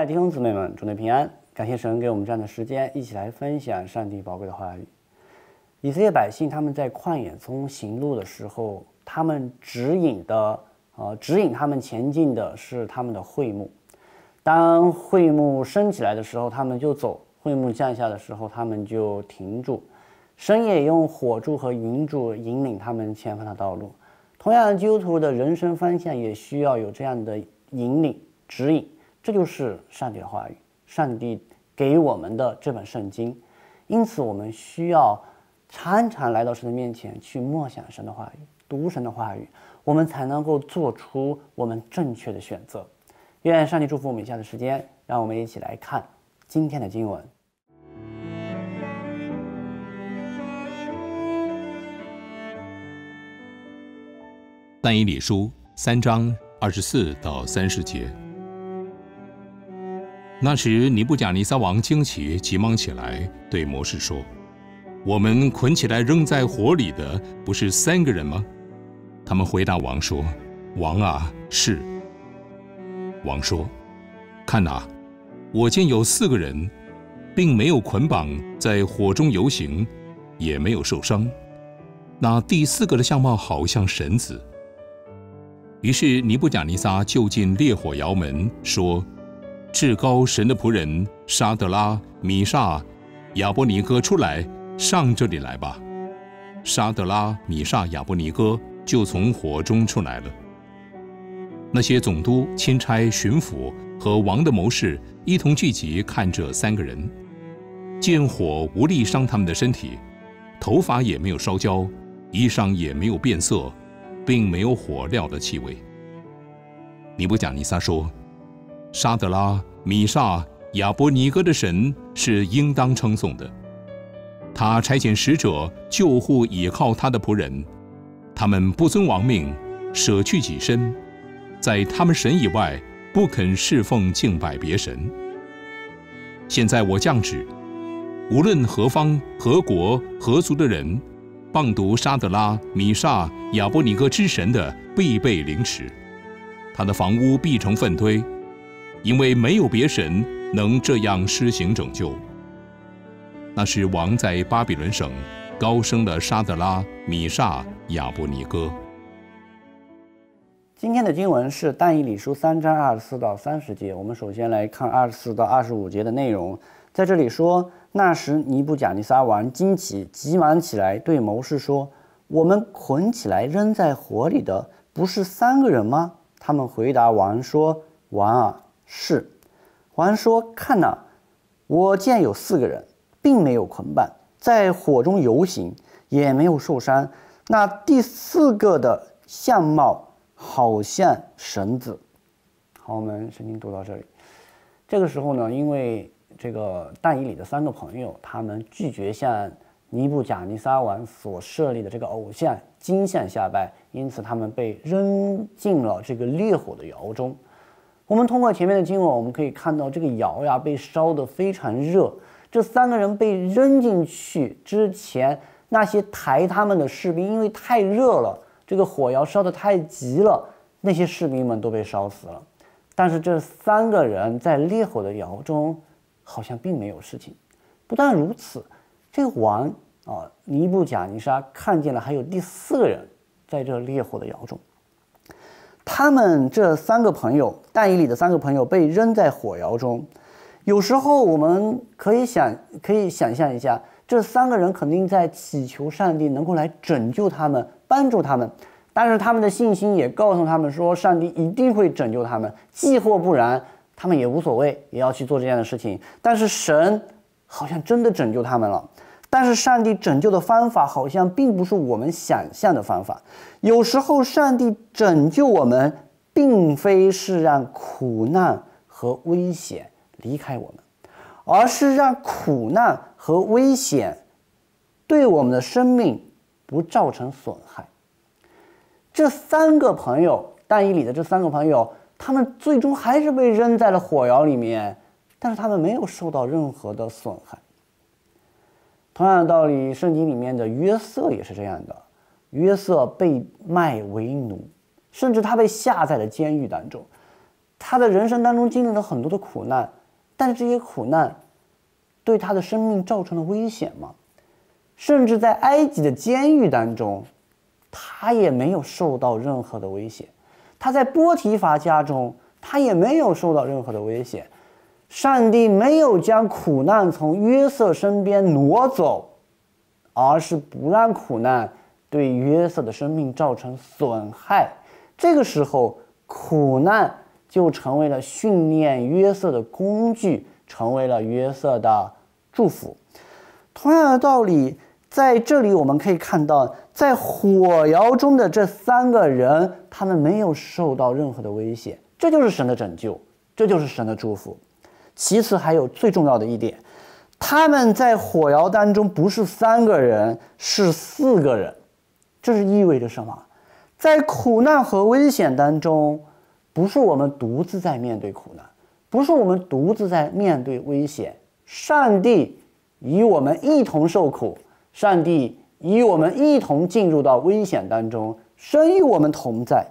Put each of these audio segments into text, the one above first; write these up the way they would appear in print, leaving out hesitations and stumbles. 爱的弟兄姊妹们，主内平安！感谢神给我们这样的时间，一起来分享上帝宝贵的话语。以色列百姓他们在旷野中行路的时候，他们指引他们前进的是他们的会幕。当会幕升起来的时候，他们就走；会幕降下的时候，他们就停住。神也用火柱和云柱引领他们前方的道路。同样，基督徒的人生方向也需要有这样的引领指引。 这就是上帝的话语，上帝给我们的这本圣经，因此我们需要常常来到神的面前去默想神的话语，读神的话语，我们才能够做出我们正确的选择。愿上帝祝福我们以下的时间，让我们一起来看今天的经文。但以理书3章24到30节。 那时，尼布甲尼撒王惊奇，急忙起来，对摩西说：“我们捆起来扔在火里的，不是3个人吗？”他们回答王说：“王啊，是。”王说：“看哪，我见有4个人，并没有捆绑在火中游行，也没有受伤。那第4个的相貌好像神子。”于是尼布甲尼撒就近烈火窑门，说： 至高神的仆人沙德拉、米煞、亚伯尼哥出来，上这里来吧。沙德拉、米煞、亚伯尼哥就从火中出来了。那些总督、钦差、巡抚和王的谋士一同聚集看这3个人，见火无力伤他们的身体，头发也没有烧焦，衣裳也没有变色，并没有火料的气味。尼布甲尼撒说： 沙德拉、米煞、亚伯尼哥的神是应当称颂的，他差遣使者救护倚靠他的仆人，他们不遵王命，舍去己身，在他们神以外不肯侍奉敬拜别神。现在我降旨，无论何方、何国、何族的人，谤读沙德拉、米煞、亚伯尼哥之神的，必被凌迟，他的房屋必成粪堆。 因为没有别神能这样施行拯救。那时王在巴比伦省高升了沙德拉、米煞、亚伯尼哥。今天的经文是但以理书3章24到30节。我们首先来看24到25节的内容。在这里说，那时尼布甲尼撒王惊奇，急忙起来，对谋士说：“我们捆起来扔在火里的，不是3个人吗？”他们回答王说：“ 王啊，是。”王说：“看哪，我见有4个人，并没有捆绑，在火中游行，也没有受伤。那第4个的相貌好像神子。”好，我们圣经读到这里。这个时候呢，因为这个但以理的3个朋友，他们拒绝向尼布甲尼撒王所设立的这个偶像金像下拜，因此他们被扔进了这个烈火的窑中。 我们通过前面的经文，我们可以看到这个窑呀被烧得非常热。这3个人被扔进去之前，那些抬他们的士兵因为太热了，这个火窑烧得太急了，那些士兵们都被烧死了。但是这3个人在烈火的窑中好像并没有事情。不但如此，这个王啊尼布甲尼撒看见了还有第4个人在这烈火的窑中。 他们这3个朋友，但以理的3个朋友被扔在火窑中。有时候我们可以想象一下，这3个人肯定在祈求上帝能够来拯救他们、帮助他们。但是他们的信心也告诉他们说，上帝一定会拯救他们，既或不然，他们也无所谓，也要去做这样的事情。但是神好像真的拯救他们了。 但是上帝拯救的方法好像并不是我们想象的方法。有时候，上帝拯救我们，并非是让苦难和危险离开我们，而是让苦难和危险对我们的生命不造成损害。这3个朋友，但以理的这3个朋友，他们最终还是被扔在了火窑里面，但是他们没有受到任何的损害。 同样的道理，圣经里面的约瑟也是这样的。约瑟被卖为奴，甚至他被下在了监狱当中。他的人生当中经历了很多的苦难，但是这些苦难对他的生命造成了危险吗？甚至在埃及的监狱当中，他也没有受到任何的威胁；他在波提乏家中，他也没有受到任何的威胁。上帝没有将苦难从约瑟身边挪走，而是不让苦难对约瑟的生命造成损害。这个时候，苦难就成为了训练约瑟的工具，成为了约瑟的祝福。同样的道理，在这里我们可以看到，在火窑中的这三个人，他们没有受到任何的威胁，这就是神的拯救，这就是神的祝福。其次，还有最重要的一点，他们在火窑当中不是三个人，是四个人。这是意味着什么？在苦难和危险当中，不是我们独自在面对苦难，不是我们独自在面对危险，上帝与我们一同受苦，上帝与我们一同进入到危险当中，神与我们同在。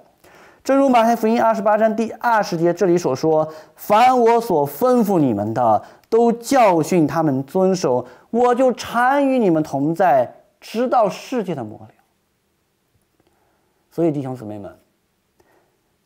正如马太福音28章第20节这里所说：“凡我所吩咐你们的，都教训他们遵守，我就常与你们同在，直到世界的末了。”所以弟兄姊妹们，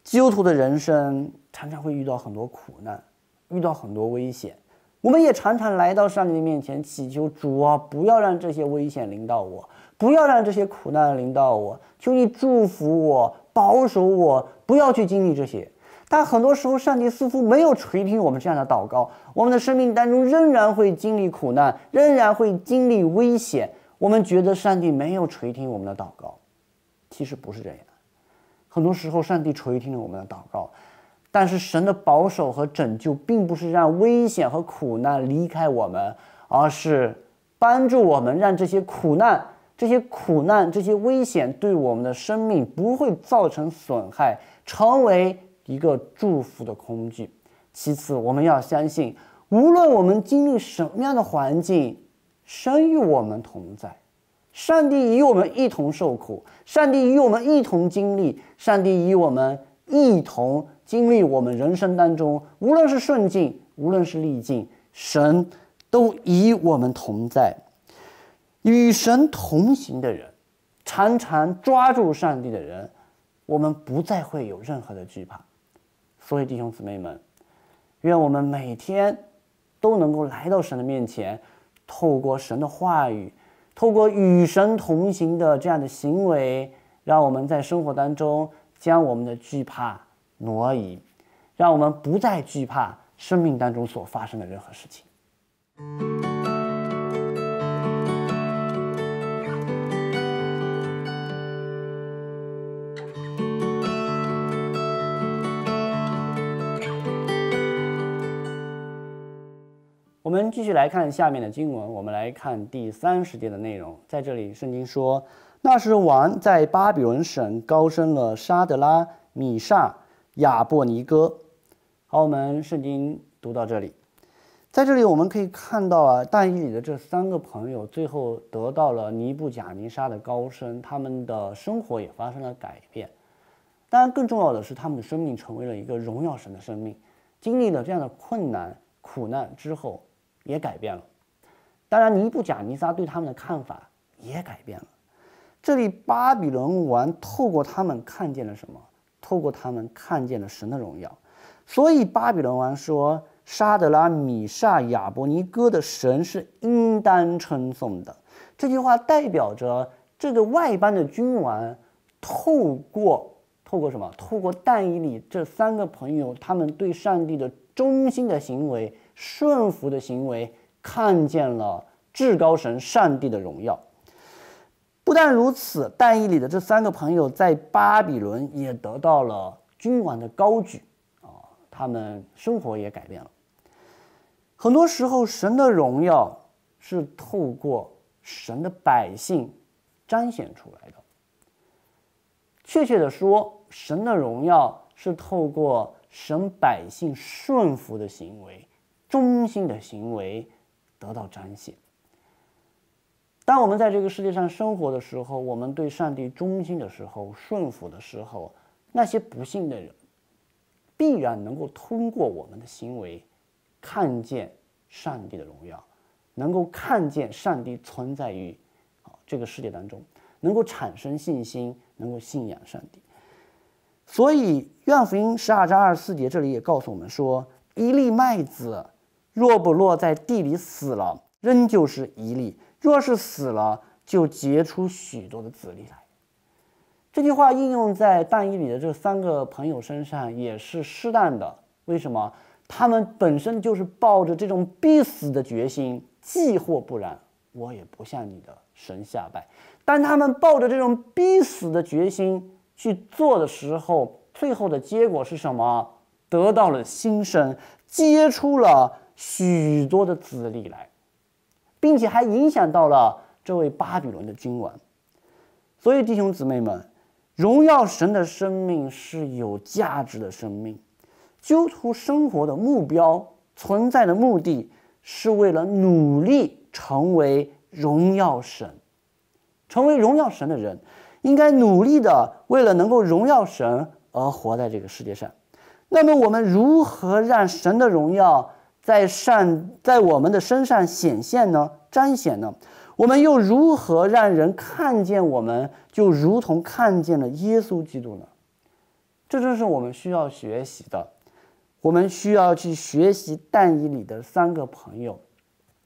基督徒的人生常常会遇到很多苦难，遇到很多危险，我们也常常来到上帝的面前祈求：“主啊，不要让这些危险临到我，不要让这些苦难临到我，求你祝福我，保守我，不要去经历这些。”但很多时候上帝似乎没有垂听我们这样的祷告，我们的生命当中仍然会经历苦难，仍然会经历危险，我们觉得上帝没有垂听我们的祷告。其实不是这样，很多时候上帝垂听了我们的祷告，但是神的保守和拯救并不是让危险和苦难离开我们，而是帮助我们让这些苦难这些危险对我们的生命不会造成损害，成为一个祝福的工具。其次，我们要相信，无论我们经历什么样的环境，神与我们同在，上帝与我们一同受苦，上帝与我们一同经历，上帝与我们一同经历我们人生当中，无论是顺境，无论是逆境，神都与我们同在。与神同行的人，常常抓住上帝的人，我们不再会有任何的惧怕。所以弟兄姊妹们，愿我们每天都能够来到神的面前，透过神的话语，透过与神同行的这样的行为，让我们在生活当中将我们的惧怕挪移，让我们不再惧怕生命当中所发生的任何事情。我们继续来看下面的经文，我们来看第30节的内容。在这里，圣经说：“那时王在巴比伦省高升了沙德拉、米煞、亚伯尼哥。”好，我们圣经读到这里。在这里我们可以看到但以理的这三个朋友最后得到了尼布甲尼撒的高升，他们的生活也发生了改变。当然，更重要的是，他们的生命成为了一个荣耀神的生命。经历了这样的困难、苦难之后，也改变了。当然，尼布甲尼撒对他们的看法也改变了。这里巴比伦王透过他们看见了什么？透过他们看见了神的荣耀。所以巴比伦王说：“沙德拉、米煞、亚伯尼哥的神是应当称颂的。”这句话代表着这个外邦的君王透过什么？透过但以理这三个朋友他们对上帝的忠心的行为、顺服的行为，看见了至高神上帝的荣耀。不但如此，但以理的这三个朋友在巴比伦也得到了君王的高举，他们生活也改变了。很多时候，神的荣耀是透过神的百姓彰显出来的。确切的说，神的荣耀是透过神百姓顺服的行为、忠心的行为得到彰显。当我们在这个世界上生活的时候，我们对上帝忠心的时候、顺服的时候，那些不信的人，必然能够通过我们的行为看见上帝的荣耀，能够看见上帝存在于这个世界当中，能够产生信心，能够信仰上帝。所以约翰福音12章24节这里也告诉我们说，一粒麦子若不落在地里死了，仍旧是一粒；若是死了，就结出许多的子粒来。这句话应用在但以理的这三个朋友身上也是适当的。为什么？他们本身就是抱着这种必死的决心，既或不然，我也不向你的神下拜。当他们抱着这种必死的决心去做的时候，最后的结果是什么？得到了新生，结出了许多的子粒来，并且还影响到了这位巴比伦的君王。所以弟兄姊妹们，荣耀神的生命是有价值的生命。基督徒生活的目标、存在的目的，是为了努力成为荣耀神。成为荣耀神的人，应该努力的为了能够荣耀神而活在这个世界上。那么我们如何让神的荣耀在我们的身上显现呢？彰显呢？我们又如何让人看见我们就如同看见了耶稣基督呢？这正是我们需要学习的。我们需要去学习但以理的三个朋友，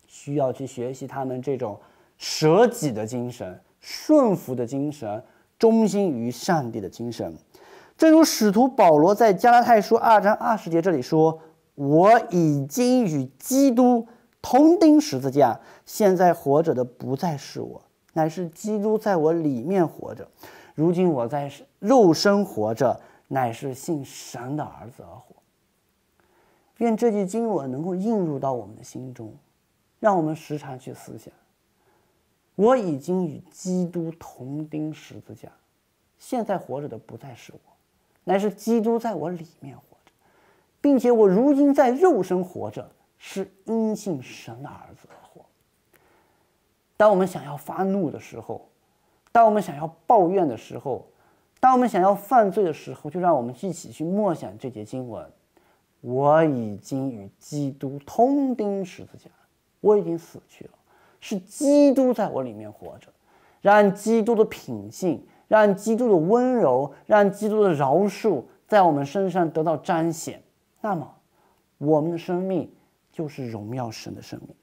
需要去学习他们这种舍己的精神、顺服的精神、忠心于上帝的精神。正如使徒保罗在加拉太书2章20节这里说，我已经与基督同钉十字架，现在活着的不再是我，乃是基督在我里面活着。如今我在肉身活着，乃是信神的儿子而活。愿这句经文能够映入到我们的心中，让我们时常去思想，我已经与基督同钉十字架，现在活着的不再是我，乃是基督在我里面活着，并且我如今在肉身活着，是因信神的儿子而活。当我们想要发怒的时候，当我们想要抱怨的时候，当我们想要犯罪的时候，就让我们一起去默想这节经文，我已经与基督同钉十字架，我已经死去了，是基督在我里面活着。让基督的品性，让基督的温柔，让基督的饶恕在我们身上得到彰显，那么我们的生命就是荣耀神的生命。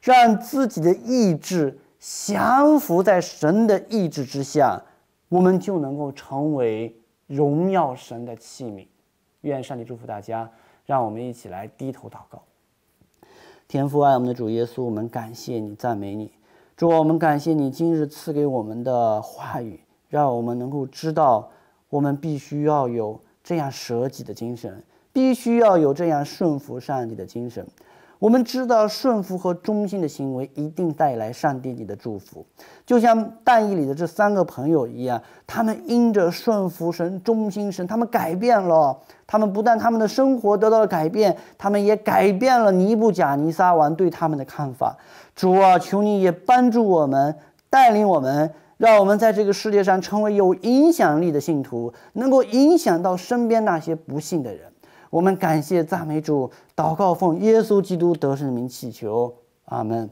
让自己的意志降服在神的意志之下，我们就能够成为荣耀神的器皿。愿上帝祝福大家，让我们一起来低头祷告。天父，爱我们的主耶稣，我们感谢你，赞美你。主，我们感谢你今日赐给我们的话语，让我们能够知道，我们必须要有这样舍己的精神，必须要有这样顺服上帝的精神。我们知道顺服和忠心的行为一定带来上帝你的祝福，就像但以理的这三个朋友一样，他们因着顺服神、忠心神，他们改变了，他们不但他们的生活得到了改变，他们也改变了尼布甲尼撒王对他们的看法。主啊，求你也帮助我们，带领我们，让我们在这个世界上成为有影响力的信徒，能够影响到身边那些不信的人。我们感谢赞美主，祷告奉耶稣基督得胜的名祈求，阿们。